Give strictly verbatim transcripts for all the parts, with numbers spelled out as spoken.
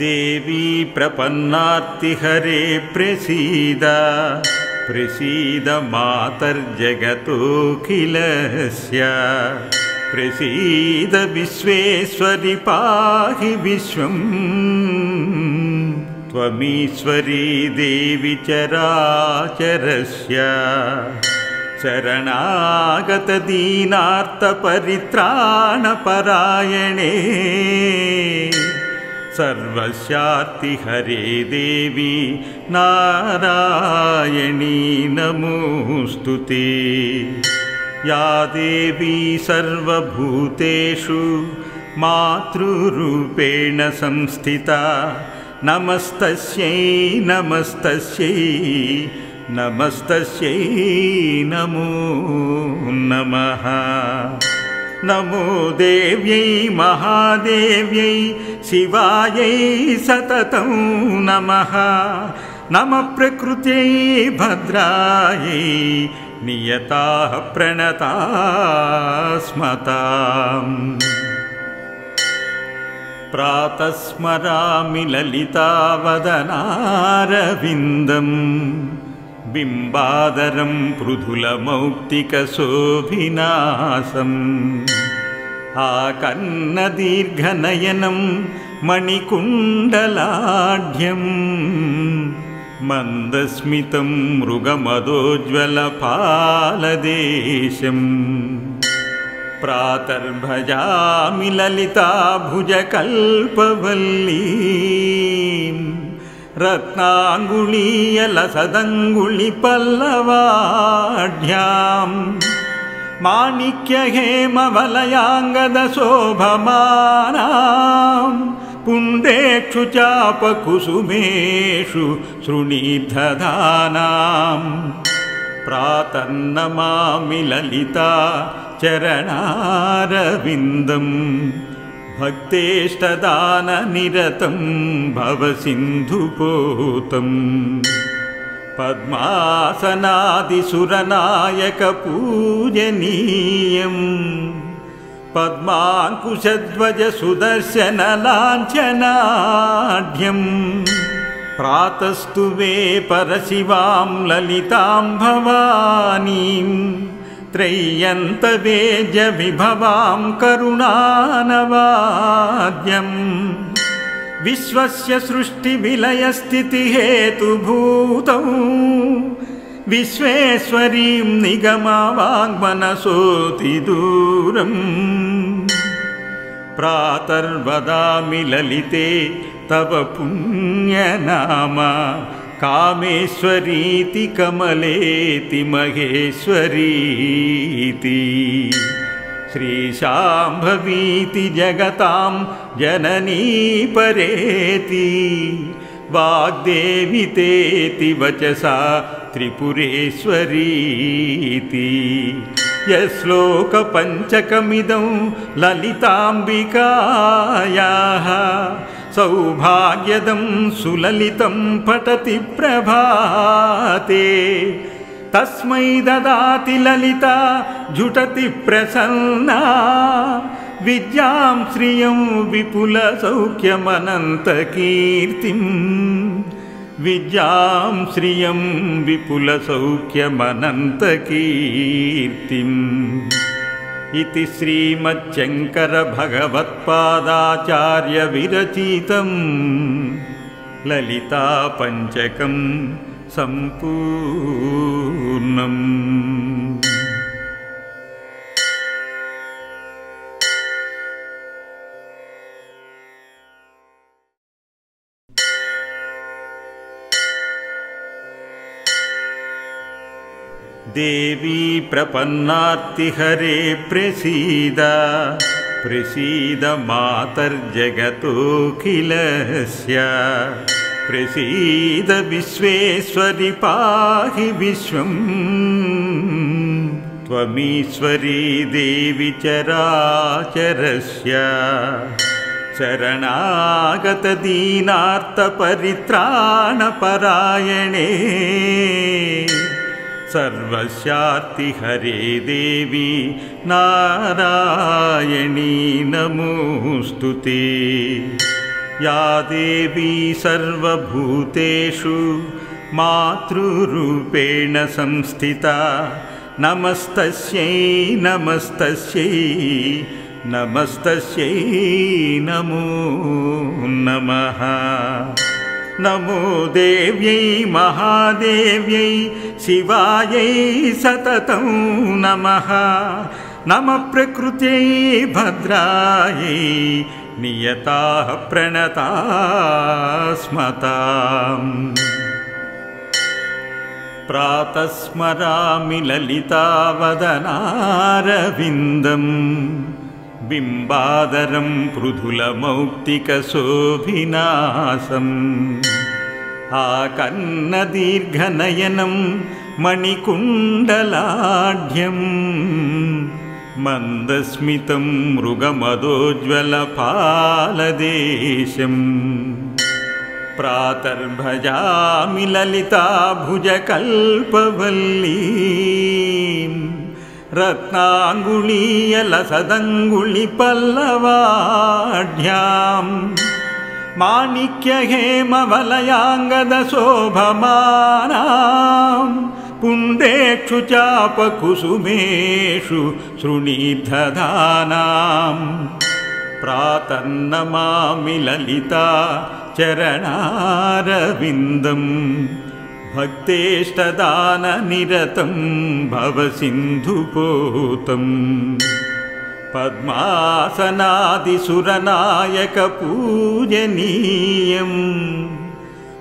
देवी प्रपन्नाति हरे प्रसीद प्रसीद मातर्जगतोखिलस्य प्रसीद विश्वेश्वरि पाहि विश्वम् त्वमीश्वरी देवी चराचरस्य शरणागत दीनार्थ परित्राण परायणे सर्वस्यार्ति हरे देवी नारायणी नमोस्तुते। या देवी सर्वभूतेषु मातृरूपेण संस्थिता नमस्तस्यै नमस्तस्यै नमस्तस्यै नमो नमः। नमो देव्यै महादेव्यै शिवायै सततं नमः। नमः प्रकृत्यै भद्रायै नियताः प्रणतास्मताम्। प्रातस्मरामि ललितावदनारविन्दम् बिम्बादरं पृथुलमौक्तिकशोभिनासम् आकन्नदीर्घनयनं मणिकुण्डलाढ्यं मन्दस्मितं मृगमदोज्ज्वलपालदेशम्। प्रातर्भजामि ललिताभुजकल्पवल्लीं रत्नाङ्गुलीयलसदङ्गुलिपल्लवाढ्याम् माणिक्यहेमवलयाङ्गदशोभमानां पुण्डेक्षु चापकुसुमेषु श्रुणिधदानां। प्रातर्नमामि ललिता चरणारविन्दं भक्तेष्टदाननिरतं भवसिन्धुपोतम् पद्मासनादिसुरनायकपूजनीयं पद्माङ्कुशध्वजसुदर्शनलाञ्छनाढ्यं। प्रातस्तु वे परशिवां ललितां भवानीं त्रय्यन्तवेजविभवां करुणानवाद्यम् विश्वस्य सृष्टिविलयस्थितिहेतुभूतौ विश्वेश्वरीं निगमवाङ्मनसोऽतिदूरम्। प्रातर्वदामि ललिते तव पुण्यनाम कामेश्वरीति कमलेति महेश्वरीति श्रीशाम्भवीति जगतां जननी परेति वाग्देवी तेति वचसा त्रिपुरेश्वरीति। यश्लोकपञ्चकमिदं ललिताम्बिकायाः सौभाग्यदं सुललितं पठति प्रभाते तस्मै ददाति ललिता झुटति प्रसन्ना विद्यां श्रियं विपुलसौख्यमनन्तकीर्तिम् विद्यां श्रियं विपुलसौख्यमनन्तकीर्तिम्। इति श्रीमच्छङ्करभगवत्पादाचार्यविरचितं ललितापञ्चकम् सम्पूर्णम्। देवी प्रपन्नाति हरे प्रसीद प्रसीद मातर्जगतोखिलस्य प्रसीद विश्वेश्वरि पाहि विश्वम् त्वमीश्वरी देवी चराचरस्य शरणागत दीनार्थ परित्राण परायणे सर्वस्यार्ति हरे देवी नारायणी नमोस्तुते। या देवी सर्वभूतेषु मातृरूपेण संस्थिता नमस्तस्यै नमस्तस्यै नमस्तस्यै नमो नमः। नमो देव्यै महादेव्यै शिवायै सततं नमः। नमः प्रकृत्यै भद्रायै नियताः प्रणतास्मताम्। प्रातस्मरामि ललितावदनारविन्दम् बिम्बादरं पृथुलमौक्तिकशोभिनासम्। आकन्नदीर्घनयनं मणिकुण्डलाढ्यं मन्दस्मितं मृगमदोज्ज्वलपालदेशम्। प्रातर्भजामि ललिताभुजकल्पवल्लीम् रत्नाङ्गुलीयलसदङ्गुलिपल्लवाढ्याम् माणिक्यहेमवलयाङ्गदशोभमानां पुण्डेक्षु चापकुसुमेषु श्रुणिधदानां। प्रातर्नमामि ललिता चरणारविन्दम् भक्तेष्टदाननिरतं भवसिन्धुपोतम्। पद्मासनादिसुरनायकपूजनीयम्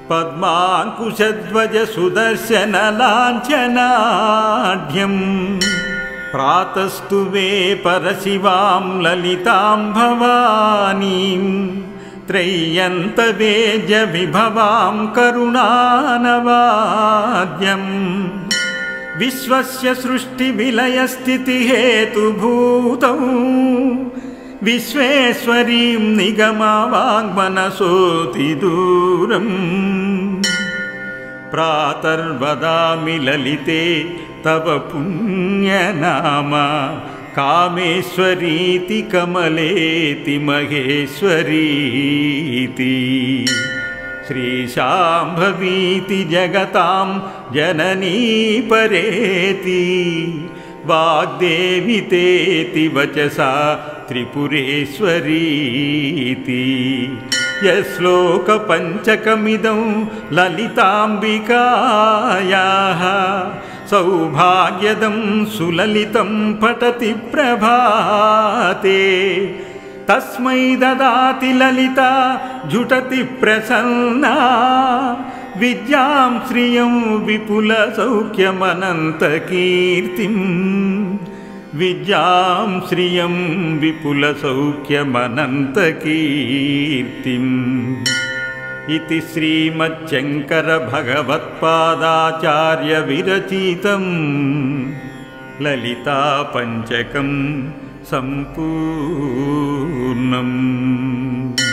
पद्माङ्कुशध्वजसुदर्शनलाञ्छनाढ्यम्। प्रातस्तु वे परशिवां ललितां भवानीम् त्रय्यन्तवेज विभवां करुणानवाद्यम्। विश्वस्य सृष्टिविलयस्थितिहेतुभूतं विश्वेश्वरीं निगमावाङ्मनसोऽतिदूरम्। प्रातर्वदामि ललिते तव पुण्यनामा कामेश्वरीति कमलेति महेश्वरीति श्रीशाम्भवीति जगतां जननी परेति वाग्देवी तेति वचसा त्रिपुरेश्वरीति। यश्लोकपञ्चकमिदं ललिताम्बिकायाः सौभाग्यदं सुललितं पठति प्रभाते तस्मै ददाति ललिता झुटति प्रसन्ना विद्यां श्रियं विपुलसौख्यमनन्तकीर्तिम् विद्यां श्रियं विपुलसौख्यमनन्तकीर्तिम्। इति श्रीमच्छङ्करभगवत्पादाचार्यविरचितं ललितापञ्चकं सम्पूर्णम्।